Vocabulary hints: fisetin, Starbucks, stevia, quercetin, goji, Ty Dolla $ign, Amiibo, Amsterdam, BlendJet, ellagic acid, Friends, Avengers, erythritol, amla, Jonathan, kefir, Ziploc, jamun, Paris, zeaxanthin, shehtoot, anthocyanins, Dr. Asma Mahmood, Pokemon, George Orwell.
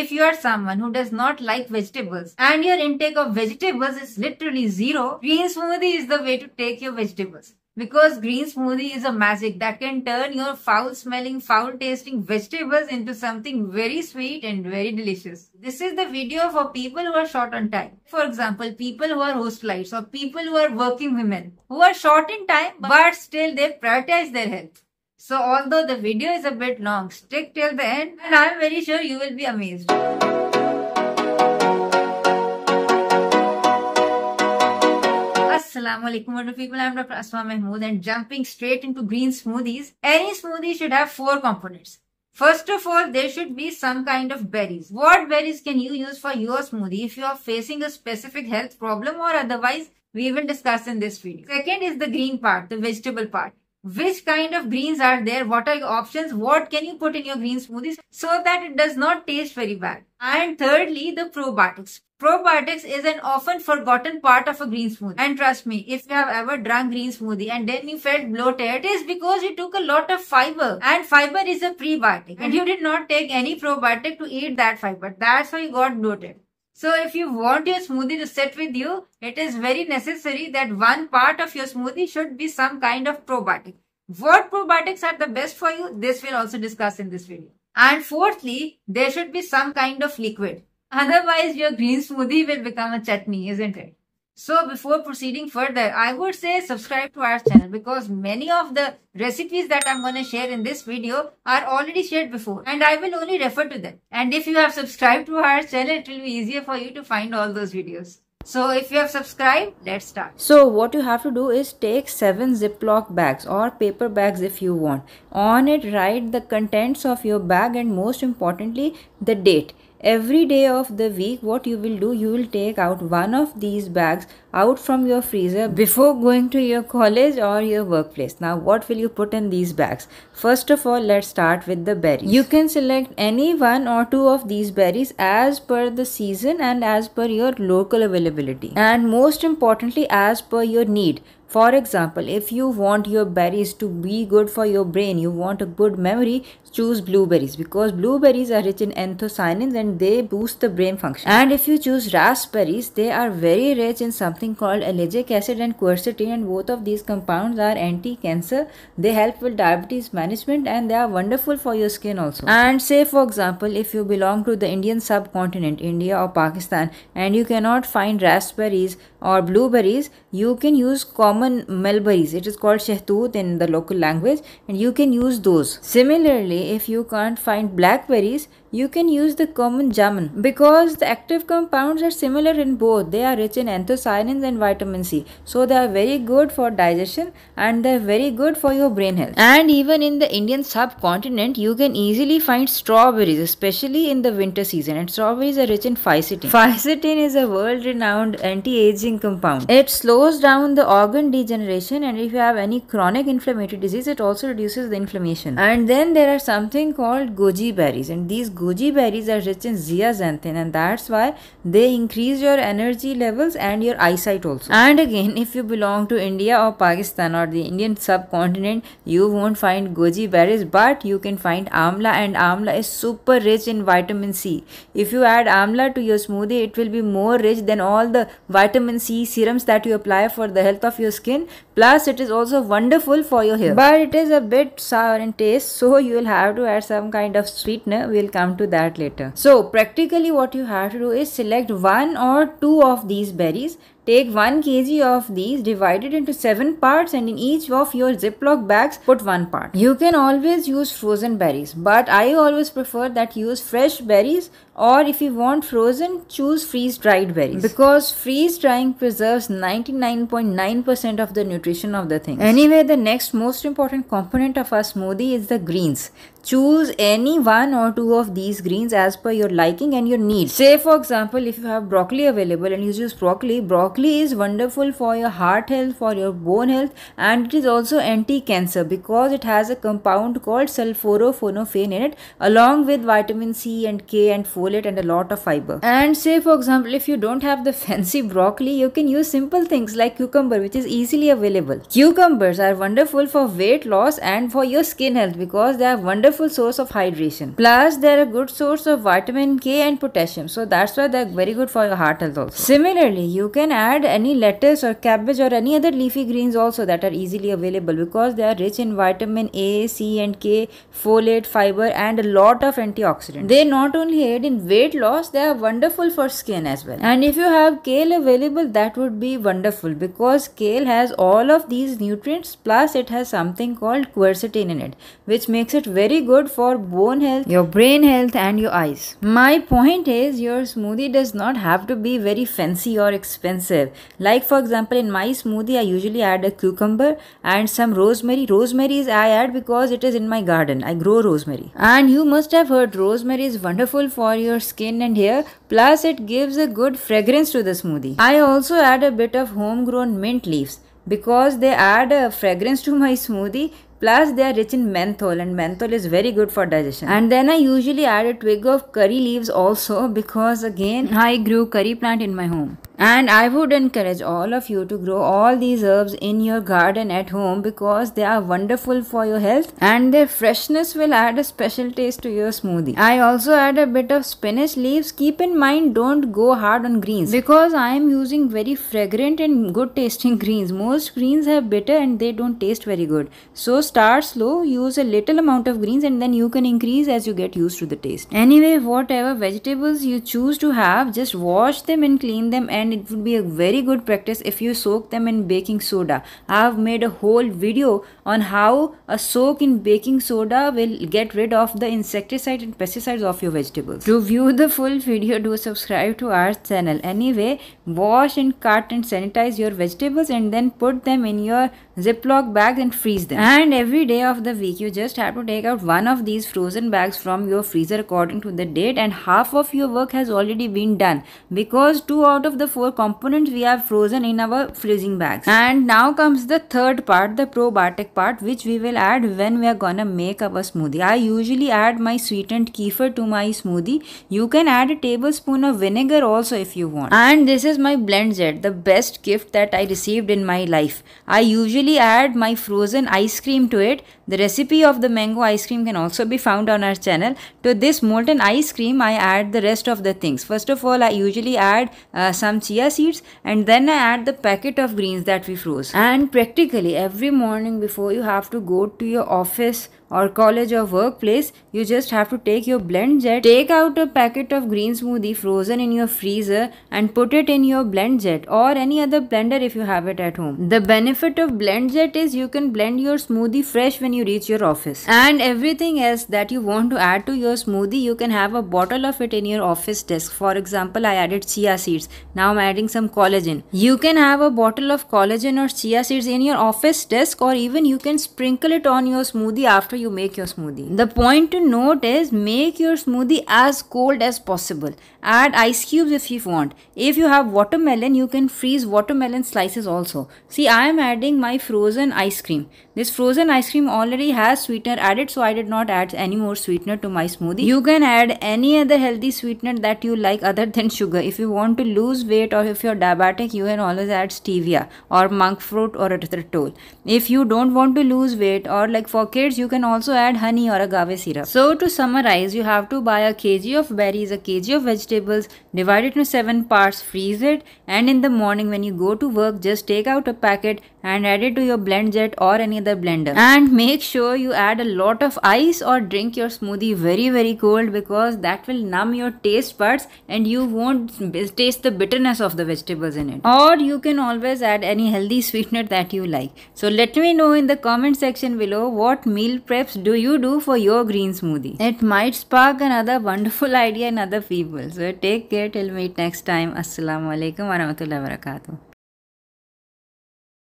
If you are someone who does not like vegetables and your intake of vegetables is literally zero, green smoothie is the way to take your vegetables. Because green smoothie is a magic that can turn your foul-smelling, foul-tasting vegetables into something very sweet and very delicious. This is the video for people who are short on time. For example, people who are housewives or people who are working women who are short in time but still they prioritize their health. So although the video is a bit long, stick till the end and I am very sure you will be amazed. Assalamu alaikum wonderful people, I am Dr. Asma Mahmood and jumping straight into green smoothies. Any smoothie should have four components. First of all, there should be some kind of berries. What berries can you use for your smoothie if you are facing a specific health problem or otherwise, we will discuss in this video. Second is the green part, the vegetable part. Which kind of greens are there? What are your options? What can you put in your green smoothies so that it does not taste very bad? And thirdly, the probiotics. Probiotics is an often forgotten part of a green smoothie. And trust me, if you have ever drunk green smoothie and then you felt bloated, it is because you took a lot of fiber. And fiber is a prebiotic. And you did not take any probiotic to eat that fiber. That's why you got bloated. So if you want your smoothie to sit with you, it is very necessary that one part of your smoothie should be some kind of probiotic. What probiotics are the best for you? This we'll also discuss in this video. And fourthly, there should be some kind of liquid. Otherwise, your green smoothie will become a chutney, isn't it? So before proceeding further, I would say subscribe to our channel because many of the recipes that I'm going to share in this video are already shared before and I will only refer to them. And if you have subscribed to our channel, it will be easier for you to find all those videos. So if you have subscribed, let's start. So what you have to do is take 7 Ziploc bags or paper bags if you want. On it, write the contents of your bag and most importantly, the date. Every day of the week, what you will do, you will take out one of these bags out from your freezer before going to your college or your workplace. Now, what will you put in these bags? First of all, let's start with the berries. You can select any one or two of these berries as per the season and as per your local availability. And most importantly, as per your need. For example, if you want your berries to be good for your brain, you want a good memory, choose blueberries because blueberries are rich in anthocyanins and they boost the brain function. And if you choose raspberries, they are very rich in something called ellagic acid and quercetin, and both of these compounds are anti-cancer. They help with diabetes management and they are wonderful for your skin also. And say for example, if you belong to the Indian subcontinent, India or Pakistan, and you cannot find raspberries or blueberries, you can use common mulberries, it is called shehtoot in the local language, and you can use those. Similarly, if you can't find blackberries, you can use the common jamun because the active compounds are similar in both. They are rich in anthocyanins and vitamin C, so they are very good for digestion and they are very good for your brain health. And even in the Indian subcontinent, you can easily find strawberries, especially in the winter season, and strawberries are rich in fisetin. Fisetin is a world-renowned anti-aging compound. It slows down the organ degeneration, and if you have any chronic inflammatory disease, it also reduces the inflammation. And then there are something called goji berries, and these goji berries are rich in zeaxanthin, and that's why they increase your energy levels and your eyesight also. And again, if you belong to India or Pakistan or the Indian subcontinent, you won't find goji berries, but you can find amla, and amla is super rich in vitamin C. If you add amla to your smoothie, it will be more rich than all the vitamin C serums that you apply for the health of your skin. Plus, it is also wonderful for your hair. But it is a bit sour in taste, so you will have to add some kind of sweetener. We will come to that later. So practically what you have to do is select one or two of these berries. Take 1 kg of these, divide it into 7 parts, and in each of your Ziploc bags, put 1 part. You can always use frozen berries, but I always prefer that use fresh berries, or if you want frozen, choose freeze-dried berries. Because freeze-drying preserves 99.9% of the nutrition of the things. Anyway, the next most important component of our smoothie is the greens. Choose any one or two of these greens as per your liking and your needs. Say for example, if you have broccoli available and you choose broccoli, broccoli is wonderful for your heart health, for your bone health, and it is also anti-cancer because it has a compound called sulforaphanophane in it, along with vitamin C and K and folate and a lot of fiber. And say for example, if you don't have the fancy broccoli, you can use simple things like cucumber, which is easily available. Cucumbers are wonderful for weight loss and for your skin health because they are wonderful wonderful source of hydration. Plus, they are a good source of vitamin K and potassium. So that's why they are very good for your heart health also. Similarly, you can add any lettuce or cabbage or any other leafy greens also that are easily available because they are rich in vitamin A, C and K, folate, fiber and a lot of antioxidants. They not only aid in weight loss, they are wonderful for skin as well. And if you have kale available, that would be wonderful because kale has all of these nutrients, plus it has something called quercetin in it, which makes it very good for bone health, your brain health and your eyes. My point is, your smoothie does not have to be very fancy or expensive. Like for example, in my smoothie I usually add a cucumber and some rosemary. Rosemary is I add because it is in my garden. I grow rosemary. And you must have heard rosemary is wonderful for your skin and hair, plus it gives a good fragrance to the smoothie. I also add a bit of homegrown mint leaves because they add a fragrance to my smoothie. Plus, they are rich in menthol and menthol is very good for digestion. And then I usually add a twig of curry leaves also because again, I grew curry plant in my home. And I would encourage all of you to grow all these herbs in your garden at home because they are wonderful for your health and their freshness will add a special taste to your smoothie. I also add a bit of spinach leaves. Keep in mind, don't go hard on greens because I am using very fragrant and good tasting greens. Most greens have bitter and they don't taste very good. So start slow, use a little amount of greens and then you can increase as you get used to the taste. Anyway, whatever vegetables you choose to have, just wash them and clean them, and it would be a very good practice if you soak them in baking soda. I have made a whole video on how a soak in baking soda will get rid of the insecticide and pesticides of your vegetables. To view the full video, do subscribe to our channel. Anyway, wash and cut and sanitize your vegetables and then put them in your Ziploc bags and freeze them. And every day of the week you just have to take out one of these frozen bags from your freezer according to the date, and half of your work has already been done because 2 out of the 4 components we have frozen in our freezing bags. And now comes the third part, the probiotic part, which we will add when we are gonna make our smoothie. I usually add my sweetened kefir to my smoothie. You can add a tablespoon of vinegar also if you want. And this is my BlendJet, the best gift that I received in my life. I usually add my frozen ice cream to it. The recipe of the mango ice cream can also be found on our channel. To this molten ice cream I add the rest of the things. First of all, I usually add some chia seeds and then I add the packet of greens that we froze. And practically every morning before you have to go to your office or college or workplace, you just have to take your BlendJet, take out a packet of green smoothie frozen in your freezer and put it in your BlendJet or any other blender if you have it at home. The benefit of BlendJet is you can blend your smoothie fresh when you reach your office. And everything else that you want to add to your smoothie, you can have a bottle of it in your office desk. For example, I added chia seeds. Now I'm adding some collagen. You can have a bottle of collagen or chia seeds in your office desk, or even you can sprinkle it on your smoothie after you make your smoothie. The point to note is, make your smoothie as cold as possible. Add ice cubes if you want. If you have watermelon, you can freeze watermelon slices also. See, I am adding my frozen ice cream. This frozen ice cream already has sweetener added, so I did not add any more sweetener to my smoothie. You can add any other healthy sweetener that you like other than sugar. If you want to lose weight or if you're diabetic, you can always add stevia or monk fruit or erythritol. If you don't want to lose weight, or like for kids, you can also add honey or agave syrup. So to summarize, you have to buy a kg of berries, a kg of vegetables, divide it into 7 parts, freeze it, and in the morning when you go to work, just take out a packet and add it to your BlendJet or any other blender. And make sure you add a lot of ice or drink your smoothie very, very cold, because that will numb your taste buds and you won't taste the bitterness of the vegetables in it. Or you can always add any healthy sweetener that you like. So let me know in the comment section below, what meal preps do you do for your green smoothie? It might spark another wonderful idea in other people. So take care till we meet next time. Assalamualaikum warahmatullahi wabarakatuh.